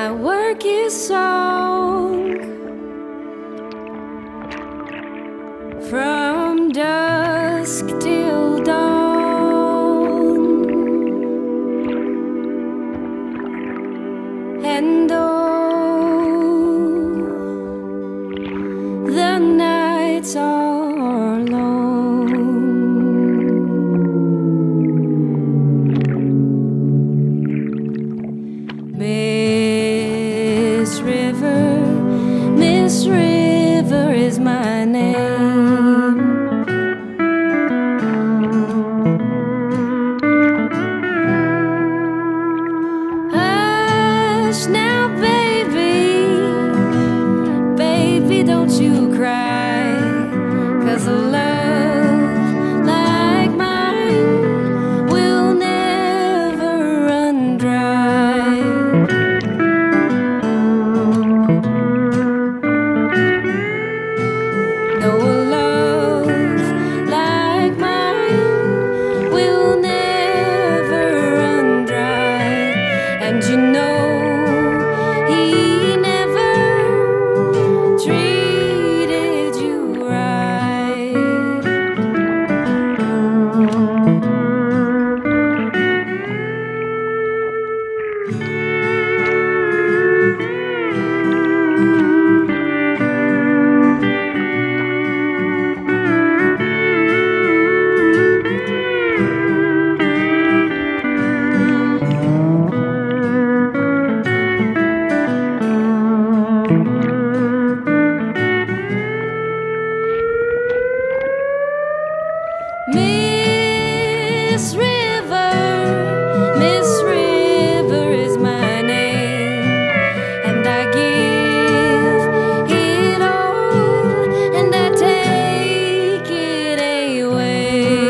my work is song. From dusk till dawn, and though the nights are long, Miss River is my name. Now, baby, baby, don't you cry, 'cause a love like mine will never run dry. No, a love like mine will never run dry, and you know Miss River is my name, and I give it all, and I take it away.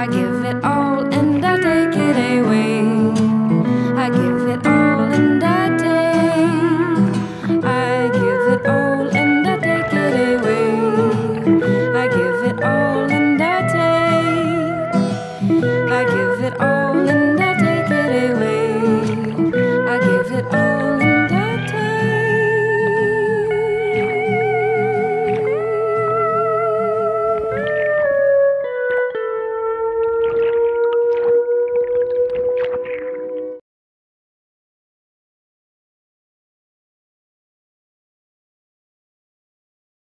I give it all.